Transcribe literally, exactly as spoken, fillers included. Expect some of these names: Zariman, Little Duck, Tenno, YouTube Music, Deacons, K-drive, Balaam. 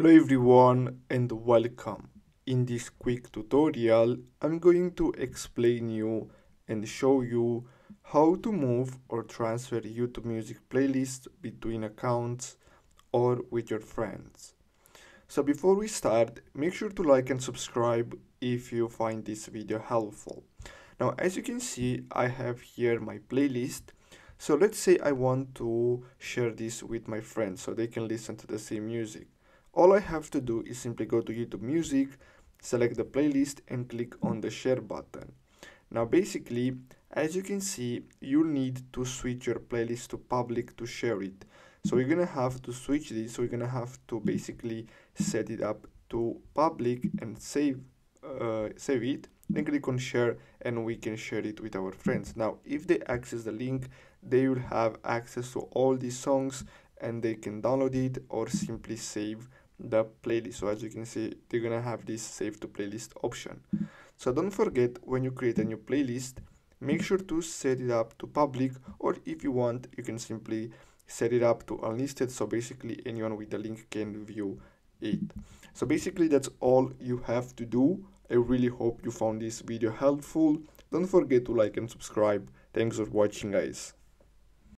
Hello everyone and welcome. In this quick tutorial I'm going to explain you and show you how to move or transfer YouTube Music playlists between accounts or with your friends. So before we start, make sure to like and subscribe if you find this video helpful. Now as you can see, I have here my playlist. So let's say I want to share this with my friends so they can listen to the same music. All I have to do is simply go to YouTube Music, select the playlist and click on the share button. Now basically, as you can see, you need to switch your playlist to public to share it. So you're gonna have to switch this, so you're gonna have to basically set it up to public and save, uh, save it, then click on share and we can share it with our friends. Now if they access the link, they will have access to all these songs and they can download it or simply save the playlist. So as you can see, they're gonna have this save to playlist option. So don't forget, when you create a new playlist, make sure to set it up to public, or if you want you can simply set it up to unlisted, so basically anyone with the link can view it. So basically that's all you have to do. I really hope you found this video helpful. Don't forget to like and subscribe. Thanks for watching guys.